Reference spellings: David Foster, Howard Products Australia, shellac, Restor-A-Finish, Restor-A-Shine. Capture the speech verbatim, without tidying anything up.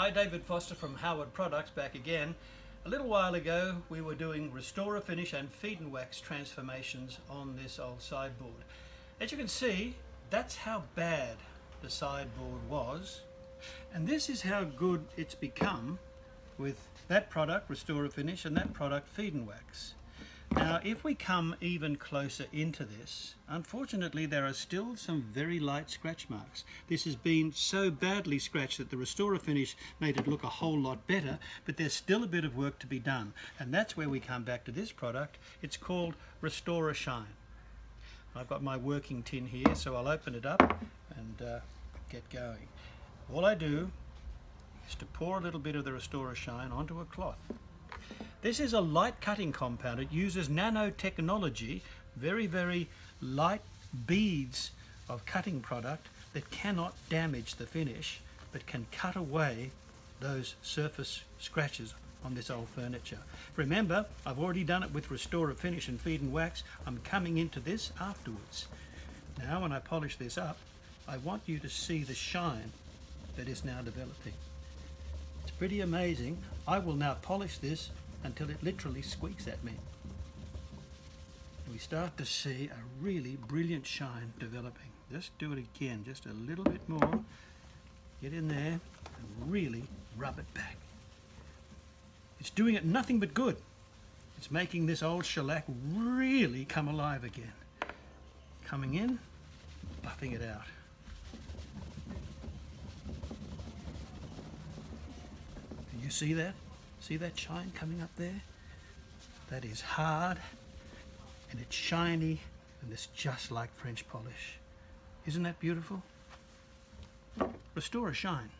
Hi, David Foster from Howard Products back again. A little while ago we were doing Restor-A-Finish and Feed and Wax transformations on this old sideboard. As you can see, that's how bad the sideboard was, and this is how good it's become with that product Restor-A-Finish and that product Feed and Wax. Now if we come even closer into this, unfortunately there are still some very light scratch marks. This has been so badly scratched that the Restor-A-Finish made it look a whole lot better, but there's still a bit of work to be done, and that's where we come back to this product. It's called Restor-A-Shine. I've got my working tin here, so I'll open it up and uh, get going. All I do is to pour a little bit of the Restor-A-Shine onto a cloth. This is a light cutting compound. It uses nanotechnology, very, very light beads of cutting product that cannot damage the finish, but can cut away those surface scratches on this old furniture. Remember, I've already done it with Restor-A-Finish and Feed and Wax. I'm coming into this afterwards. Now, when I polish this up, I want you to see the shine that is now developing. It's pretty amazing. I will now polish this until it literally squeaks at me. We start to see a really brilliant shine developing. Just do it again, just a little bit more. Get in there and really rub it back. It's doing it nothing but good. It's making this old shellac really come alive again. Coming in, buffing it out. Do you see that? See that shine coming up there? That is hard, and it's shiny, and it's just like French polish. Isn't that beautiful? Restor-A-Shine.